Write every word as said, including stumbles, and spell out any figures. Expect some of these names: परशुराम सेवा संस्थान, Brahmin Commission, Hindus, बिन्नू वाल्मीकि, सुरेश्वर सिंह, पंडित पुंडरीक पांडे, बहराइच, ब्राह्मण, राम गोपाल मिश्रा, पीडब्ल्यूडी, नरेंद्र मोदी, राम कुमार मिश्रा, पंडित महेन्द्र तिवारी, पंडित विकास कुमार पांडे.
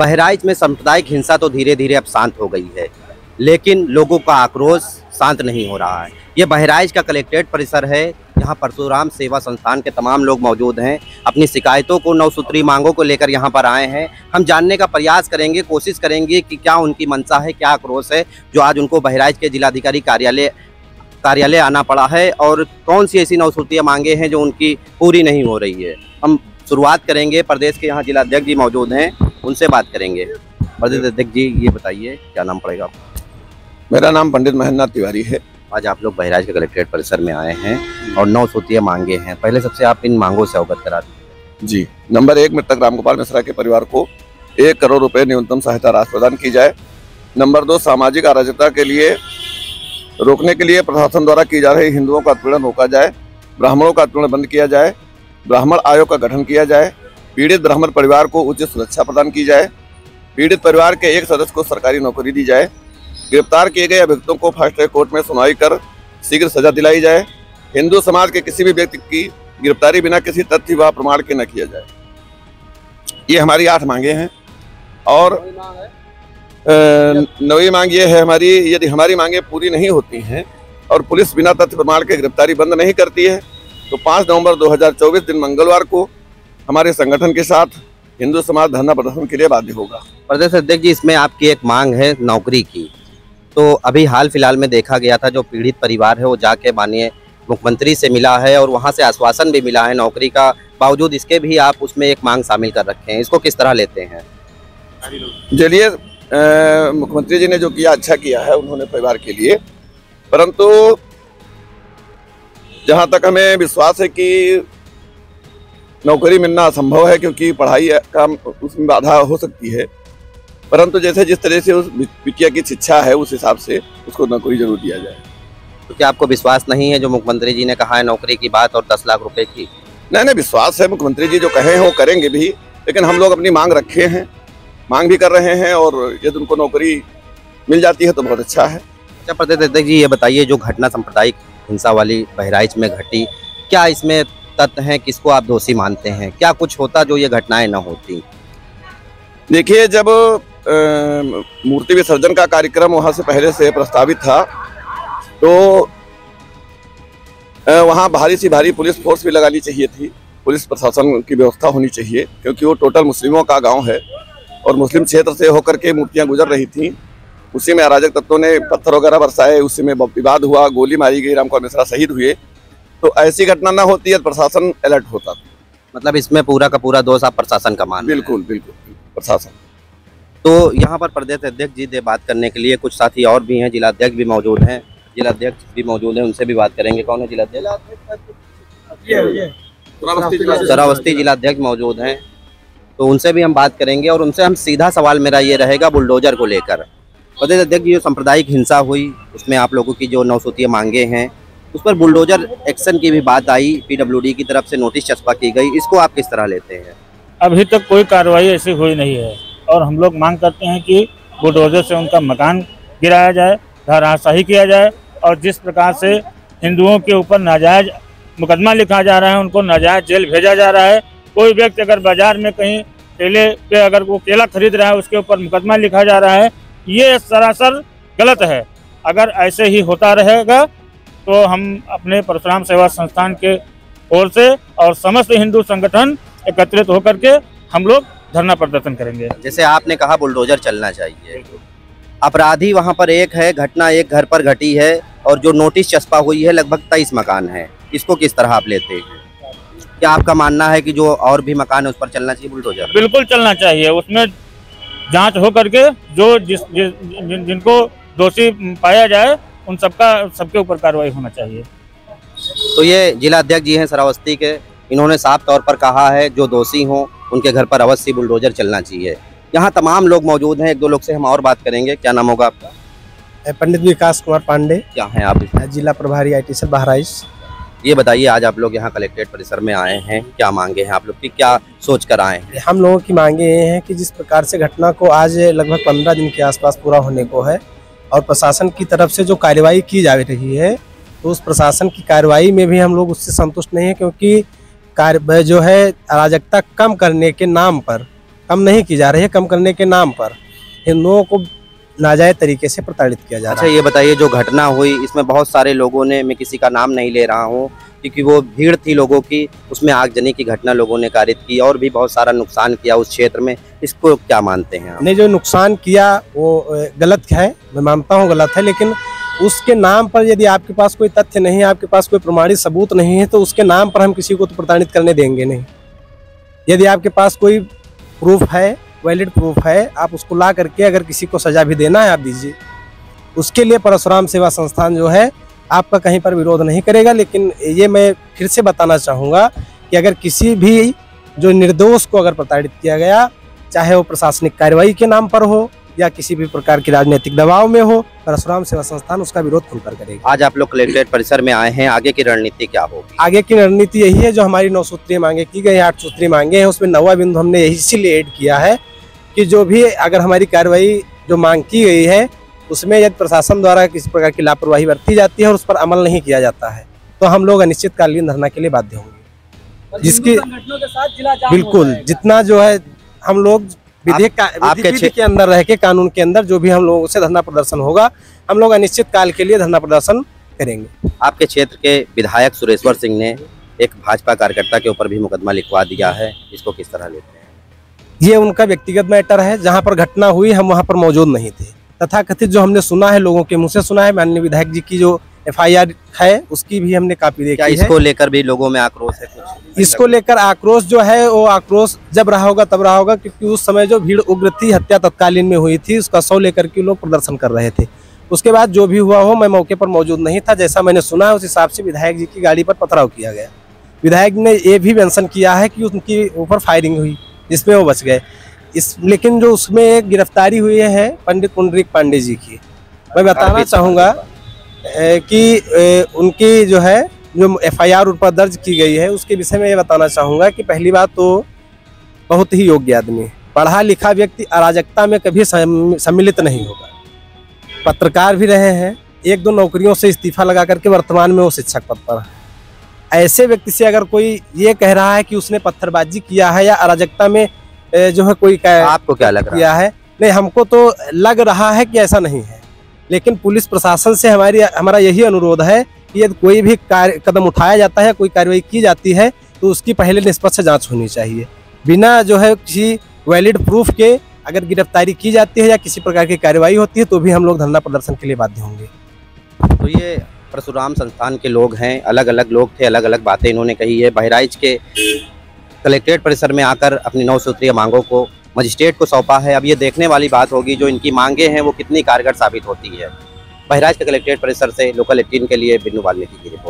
बहराइच में सांप्रदायिक हिंसा तो धीरे धीरे अब शांत हो गई है, लेकिन लोगों का आक्रोश शांत नहीं हो रहा है। ये बहराइच का कलेक्ट्रेट परिसर है, यहाँ परशुराम सेवा संस्थान के तमाम लोग मौजूद हैं। अपनी शिकायतों को, नौ सूत्री मांगों को लेकर यहाँ पर आए हैं। हम जानने का प्रयास करेंगे, कोशिश करेंगे कि क्या उनकी मंशा है, क्या आक्रोश है जो आज उनको बहराइच के जिलाधिकारी कार्यालय कार्यालय आना पड़ा है, और कौन सी ऐसी नौ सूत्रीय मांगे हैं जो उनकी पूरी नहीं हो रही है। हम शुरुआत करेंगे, प्रदेश के यहाँ जिलाध्यक्ष जी मौजूद हैं, उनसे बात करेंगे। प्रदेश अध्यक्ष जी, ये बताइए क्या नाम पड़ेगा? मेरा नाम पंडित महेन्द्र तिवारी है। आज आप लोग बहराइच के कलेक्ट्रेट परिसर में आए हैं और नौ सूत्रीय मांगे हैं। पहले सबसे आप इन मांगों से अवगत करा दीजिए जी। नंबर एक, मृतक राम गोपाल मिश्रा के परिवार को एक करोड़ रुपए न्यूनतम सहायता राशि प्रदान की जाए। नंबर दो, सामाजिक अराजकता के लिए रोकने के लिए प्रशासन द्वारा की जा रही हिंदुओं का उत्पीड़न रोका जाए, ब्राह्मणों का उत्पीड़न बंद किया जाए, ब्राह्मण आयोग का गठन किया जाए, पीड़ित ब्राह्मण परिवार को उचित सुरक्षा प्रदान की जाए, पीड़ित परिवार के एक सदस्य को सरकारी नौकरी दी जाए, गिरफ्तार किए गए अभियुक्तों को फास्ट ट्रैक कोर्ट में सुनवाई कर शीघ्र सजा दिलाई जाए, हिंदू समाज के किसी भी व्यक्ति की गिरफ्तारी बिना किसी तथ्य व प्रमाण के न किया जाए। ये हमारी आठ मांगे हैं। और नवी मांग ये है हमारी, यदि हमारी मांगे पूरी नहीं होती हैं और पुलिस बिना तथ्य प्रमाण के गिरफ्तारी बंद नहीं करती है तो पाँच नवंबर दो हज़ार चौबीस दिन मंगलवार को हमारे संगठन के साथ हिंदू समाज धरना प्रदर्शन के लिए बाध्य होगा। प्रदेश अध्यक्ष जी, इसमें आपकी एक मांग है नौकरी की। तो अभी हाल फिलहाल में देखा गया था जो पीड़ित परिवार है वो जाके माननीय मुख्यमंत्री से मिला है और वहाँ से आश्वासन भी मिला है नौकरी का, बावजूद इसके भी आप उसमें एक मांग शामिल कर रखे हैं। इसको किस तरह लेते हैं? चलिए, मुख्यमंत्री जी ने जो किया अच्छा किया है उन्होंने परिवार के लिए, परंतु जहां तक हमें विश्वास है कि नौकरी मिलना असंभव है क्योंकि पढ़ाई का उसमें बाधा हो सकती है, परंतु जैसे जिस तरह से उस बिटिया की शिक्षा है उस हिसाब से उसको नौकरी जरूर दिया जाए। तो क्या आपको विश्वास नहीं है जो मुख्यमंत्री जी ने कहा है नौकरी की बात और दस लाख रुपए की? नहीं नहीं, विश्वास है, मुख्यमंत्री जी जो कहे हैं वो करेंगे भी, लेकिन हम लोग अपनी मांग रखे हैं, मांग भी कर रहे हैं, और यदि उनको नौकरी मिल जाती है तो बहुत अच्छा है। अच्छा प्रदेश अध्यक्ष जी, ये बताइए जो घटना सांप्रदायिक हिंसा वाली बहराइच में घटी, क्या इसमें तथ्य हैं? किसको आप दोषी मानते हैं? क्या कुछ होता जो ये घटनाएं न होती? देखिए, जब मूर्ति विसर्जन का कार्यक्रम वहाँ से पहले से प्रस्तावित था तो वहाँ भारी सी भारी पुलिस फोर्स भी लगानी चाहिए थी, पुलिस प्रशासन की व्यवस्था होनी चाहिए, क्योंकि वो टोटल मुस्लिमों का गाँव है और मुस्लिम क्षेत्र से होकर के मूर्तियां गुजर रही थीं। उसी में अराजक तत्वों ने पत्थर वगैरह बरसाए, उसी में विवाद हुआ, गोली मारी गई, राम कुमार मिश्रा शहीद हुए। तो ऐसी घटना ना होती है, प्रशासन अलर्ट होता। मतलब इसमें पूरा का पूरा दोष आप प्रशासन का मान? बिल्कुल बिल्कुल, प्रशासन। तो यहाँ पर प्रदेश अध्यक्ष जी से बात करने के लिए कुछ साथी और भी हैं, जिलाध्यक्ष भी मौजूद हैं, जिलाध्यक्ष भी मौजूद हैं, उनसे भी बात करेंगे। कौन है जिलाध्यक्ष? श्रावस्ती जिलाध्यक्ष मौजूद हैं, तो उनसे भी हम बात करेंगे और उनसे हम सीधा सवाल मेरा ये रहेगा बुलडोजर को लेकर। प्रदेश अध्यक्ष जी, जो सांप्रदायिक हिंसा हुई उसमें आप लोगों की जो नौ सूत्रीय मांगे हैं उस पर बुलडोजर एक्शन की भी बात आई, पीडब्ल्यूडी की तरफ से नोटिस चस्पा की गई, इसको आप किस तरह लेते हैं? अभी तक कोई कार्रवाई ऐसी हुई नहीं है और हम लोग मांग करते हैं कि बुलडोजर से उनका मकान गिराया जाए, धराशाही किया जाए, और जिस प्रकार से हिंदुओं के ऊपर नाजायज मुकदमा लिखा जा रहा है उनको नाजायज जेल भेजा जा रहा है। कोई व्यक्ति अगर बाजार में कहीं केले पे अगर वो केला खरीद रहा है उसके ऊपर मुकदमा लिखा जा रहा है, ये सरासर गलत है। अगर ऐसे ही होता रहेगा तो हम अपने परशुराम सेवा संस्थान के ओर से और समस्त हिंदू संगठन एकत्रित होकर के हम लोग धरना प्रदर्शन करेंगे। जैसे आपने कहा बुलडोजर चलना चाहिए। अपराधी वहाँ पर एक है, घटना एक घर पर घटी है और जो नोटिस चस्पा हुई है लगभग तेईस मकान है, इसको किस तरह आप लेते हैं? क्या आपका मानना है कि जो और भी मकान है उस पर चलना चाहिए बुलडोजर? बिल्कुल चलना चाहिए, उसमें जांच हो करके जो जिस, जिस जिन, जिनको दोषी पाया जाए उन सबका सबके ऊपर कार्रवाई होना चाहिए। तो ये जिलाध्यक्ष जी हैं श्रावस्ती के, इन्होंने साफ तौर पर कहा है जो दोषी हों उनके घर पर अवश्य बुलडोजर चलना चाहिए। यहाँ तमाम लोग मौजूद हैं, एक दो लोग से हम और बात करेंगे। क्या नाम होगा आपका? पंडित विकास कुमार पांडे। क्या है आप? जिला प्रभारी आई टी सेल बहराइच। ये बताइए, आज आप लोग यहाँ कलेक्ट्रेट परिसर में आए हैं, क्या मांगे हैं आप लोग की, क्या सोच कर आए हैं? हम लोगों की मांगे ये हैं कि जिस प्रकार से घटना को आज लगभग पंद्रह दिन के आसपास पूरा होने को है और प्रशासन की तरफ से जो कार्रवाई की जा रही है तो उस प्रशासन की कार्रवाई में भी हम लोग उससे संतुष्ट नहीं है, क्योंकि कार्य जो है अराजकता कम करने के नाम पर कम नहीं की जा रही है। कम करने के नाम पर हिंदुओं को नाजायज तरीके से प्रताड़ित किया जा रहा है। अच्छा ये बताइए, जो घटना हुई इसमें बहुत सारे लोगों ने, मैं किसी का नाम नहीं ले रहा हूँ क्योंकि वो भीड़ थी लोगों की, उसमें आगजनी की घटना लोगों ने कारित की और भी बहुत सारा नुकसान किया उस क्षेत्र में, इसको क्या मानते हैं आप? नहीं, जो नुकसान किया वो गलत है, मैं मानता हूँ गलत है, लेकिन उसके नाम पर यदि आपके पास कोई तथ्य नहीं है, आपके पास कोई प्रमाणित सबूत नहीं है, तो उसके नाम पर हम किसी को तो प्रताड़ित करने देंगे नहीं। यदि आपके पास कोई प्रूफ है, वैलिड प्रूफ है, आप उसको ला करके अगर किसी को सजा भी देना है आप दीजिए। उसके लिए परशुराम सेवा संस्थान जो है आपका कहीं पर विरोध नहीं करेगा। लेकिन ये मैं फिर से बताना चाहूँगा कि अगर किसी भी जो निर्दोष को अगर प्रताड़ित किया गया, चाहे वो प्रशासनिक कार्रवाई के नाम पर हो या किसी भी प्रकार की राजनीतिक दबाव में हो, परशुराम सेवा संस्थान उसका विरोध खुलकर करेगा। आज आप लोग कलेक्ट्रेट परिसर में आए हैं, आगे की रणनीति क्या होगी? आगे की रणनीति यही है, जो हमारी नौ सूत्रीय मांगे की गई, आठ सूत्रीय मांगे हैं, उसमें नवा बिंदु हमने इसीलिए ऐड किया है कि जो भी अगर हमारी कार्रवाई जो मांग की गई है उसमें यदि प्रशासन द्वारा किसी प्रकार की लापरवाही बरती जाती है और उस पर अमल नहीं किया जाता है तो हम लोग अनिश्चितकालीन धरना के लिए बाध्य होंगे, जिसकी बिल्कुल जितना जो है हम लोग विधेयक आपके के अंदर रह के, कानून के अंदर जो भी हम लोगों से धरना प्रदर्शन होगा, हम लोग अनिश्चित काल के लिए धरना प्रदर्शन करेंगे। आपके क्षेत्र के विधायक सुरेश्वर सिंह ने एक भाजपा कार्यकर्ता के ऊपर भी मुकदमा लिखवा दिया है, इसको किस तरह लेते हैं? ये उनका व्यक्तिगत मैटर है, जहाँ पर घटना हुई हम वहाँ पर मौजूद नहीं थे। तथाकथित जो हमने सुना है, लोगों के मुँह से सुना है, माननीय विधायक जी की जो एफ आई आर है उसकी भी हमने कापी देखी है। इसको लेकर भी लोगों में आक्रोश है कुछ? इसको लेकर आक्रोश जो है वो आक्रोश जब रहा होगा तब रहा होगा, क्योंकि उस समय जो भीड़ उग्र थी, हत्या तत्कालीन में हुई थी, उसका शव लेकर के लोग प्रदर्शन कर रहे थे। उसके बाद जो भी हुआ हो, मैं मौके पर मौजूद नहीं था, जैसा मैंने सुना है उस हिसाब से विधायक जी की गाड़ी पर पथराव किया गया। विधायक ने ये भी मेंशन किया है कि उनकी ऊपर फायरिंग हुई जिसमें वो बच गए। इस लेकिन जो उसमें एक गिरफ्तारी हुई है पंडित पुंडरीक पांडे जी की, मैं बताना चाहूँगा कि उनकी जो है जो एफ आई आर उन पर दर्ज की गई है उसके विषय में ये बताना चाहूँगा कि पहली बात तो बहुत ही योग्य आदमी, पढ़ा लिखा व्यक्ति अराजकता में कभी सम्मिलित नहीं होगा। पत्रकार भी रहे हैं, एक दो नौकरियों से इस्तीफा लगा करके वर्तमान में वो शिक्षक पद पर है। ऐसे व्यक्ति से अगर कोई ये कह रहा है कि उसने पत्थरबाजी किया है या अराजकता में जो है कोई कह, आपको क्या लग रहा है? नहीं, हमको तो लग रहा है कि ऐसा नहीं है, लेकिन पुलिस प्रशासन से हमारी हमारा यही अनुरोध है कि यदि कोई भी कार्य कदम उठाया जाता है, कोई कार्रवाई की जाती है, तो उसकी पहले निष्पक्ष जांच होनी चाहिए। बिना जो है किसी वैलिड प्रूफ के अगर गिरफ्तारी की जाती है या किसी प्रकार की कार्रवाई होती है तो भी हम लोग धरना प्रदर्शन के लिए बाध्य होंगे। तो ये परशुराम संस्थान के लोग हैं, अलग अलग लोग थे, अलग अलग बातें इन्होंने कही है। बहराइच के कलेक्ट्रेट परिसर में आकर अपनी नौ सूत्रीय मांगों को मजिस्ट्रेट को सौंपा है। अब ये देखने वाली बात होगी जो इनकी मांगे हैं वो कितनी कारगर साबित होती है। बहराइच के कलेक्ट्रेट परिसर से लोकल अठारह के लिए बिन्नू वाल्मीकि की रिपोर्ट।